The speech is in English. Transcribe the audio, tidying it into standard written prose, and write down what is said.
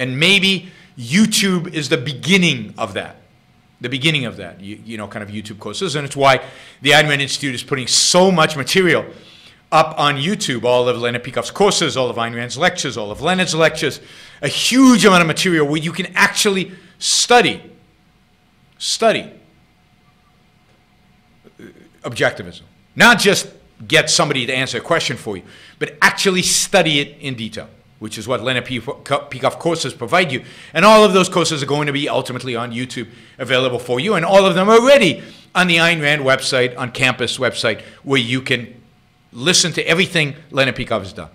And maybe YouTube is the beginning of that. The beginning of that, you know, kind of YouTube courses. And it's why the Ayn Rand Institute is putting so much material up on YouTube. All of Leonard Peikoff's courses, all of Ayn Rand's lectures, all of Leonard's lectures. A huge amount of material where you can actually study, objectivism. Not just get somebody to answer a question for you, but actually study it in detail, which is what Leonard Peikoff courses provide you. And all of those courses are going to be ultimately on YouTube available for you, and all of them are already on the Ayn Rand website, on campus website, where you can listen to everything Leonard Peikoff has done.